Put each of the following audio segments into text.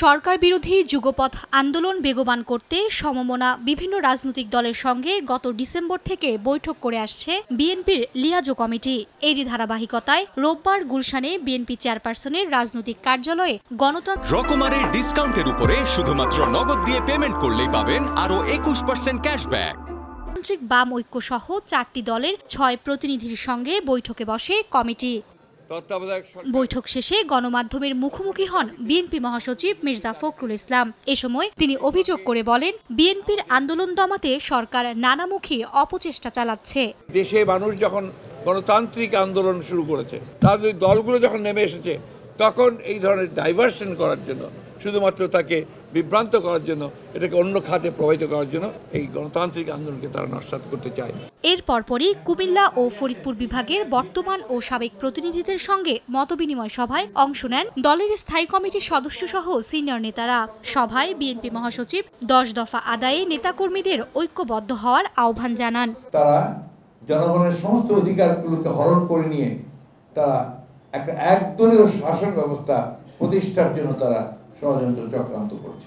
সরকার বিরোধী যুগপথ আন্দোলন বেগবান করতে সমমনা বিভিন্ন রাজনৈতিক দলের সঙ্গে গত ডিসেম্বর থেকে বৈঠক করে আসছে বিএনপির লিয়াজো কমিটি। এরই ধারাবাহিকতায় রোববার গুলশানে বিএনপি চেয়ারপারসনের রাজনৈতিক কার্যালয়ে গণতন্ত্র রকমারি ডিসকাউন্টের উপরে শুধুমাত্র নগদ দিয়ে পেমেন্ট করলেই পাবেন আরও 21% ক্যাশব্যাক। আন্তরিক বাম ঐক্যসহ 4টি দলের 6 প্রতিনিধির সঙ্গে বৈঠকে বসে কমিটি। বৈঠক শেষে গণমাধ্যমের মুখোমুখি হন বিএনপি মহাসচিব মির্জা ফখরুল ইসলাম। এ সময় তিনি অভিযোগ করে বলেন, বিএনপির আন্দোলন দমাতে সরকার নানামুখী অপচেষ্টা চালাচ্ছে। দেশে মানুষ যখন গণতান্ত্রিক আন্দোলন শুরু করেছে, তাদের দলগুলো যখন নেমে এসেছে, তখন এই ধরনের ডাইভার্সন করার জন্য, শুধুমাত্র তাকে বিভ্রান্ত করার জন্য, এটাকে অন্য খাতে প্রভাবিত করার জন্য এই গণতান্ত্রিক আন্দোলনকে তারা নস্যাৎ করতে চায়। এর পরপরই কুমিল্লা ও ফরিদপুর বিভাগের বর্তমান ও সাবেক প্রতিনিধিদের সঙ্গে মতবিনিময় সভায় অংশ নেন দলের স্থায়ী কমিটির সদস্যসহ সিনিয়র নেতারা। সভায় বিএনপি মহাসচিব 10 দফা আদায়ে নেতাকর্মীদের ঐক্যবদ্ধ হওয়ার আহ্বান জানান। তারা জনগণের সমস্ত অধিকারগুলোকে হরণ করে নিয়ে তারা একটা একদলীয় শাসন ব্যবস্থা প্রতিষ্ঠার জন্য তারা ষড়যন্ত্র চক্রান্ত করছে।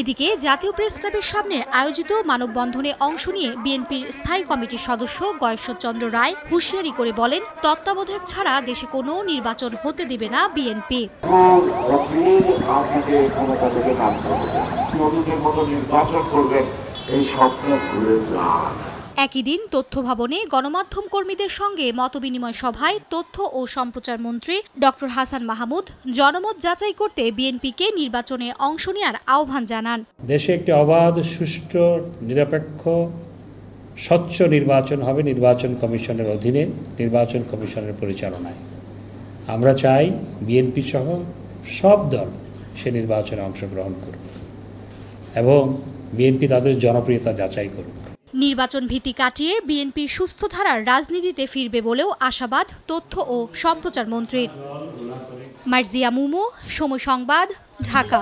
এদিকে জাতীয় প্রেস ক্লাবের সামনে আয়োজিত মানববন্ধনে অংশ নিয়ে বিএনপির স্থায়ী কমিটির সদস্য গয়েশ্বরচন্দ্র রায় হুঁশিয়ারি করে বলেন, তত্ত্বাবধায়ক ছাড়া দেশে কোনো নির্বাচন হতে দেবে না বিএনপি। একই দিন তথ্য ভবনে গণমাধ্যম কর্মীদের সঙ্গে মতবিনিময় সভায় তথ্য ও সম্প্রচার মন্ত্রী ডক্টর হাসান মাহমুদ জনমত যাচাই করতে বিএনপিকে নির্বাচনে অংশ নেওয়ার আহ্বান জানান। দেশে একটি অবাধ, সুষ্ঠু, নিরপেক্ষ, স্বচ্ছ নির্বাচন হবে নির্বাচন কমিশনের অধীনে, নির্বাচন কমিশনের পরিচালনায়। আমরা চাই বিএনপি সহ সব দল সে নির্বাচনে অংশগ্রহণ করুক এবং বিএনপি তাদের জনপ্রিয়তা যাচাই করুক। নির্বাচন ভীতি কাটিয়ে বিএনপি সুস্থ ধারার রাজনীতিতে ফিরবে বলেও আশাবাদ তথ্য ও সম্প্রচার মন্ত্রীর। মির্জা মুমু, সময় সংবাদ, ঢাকা।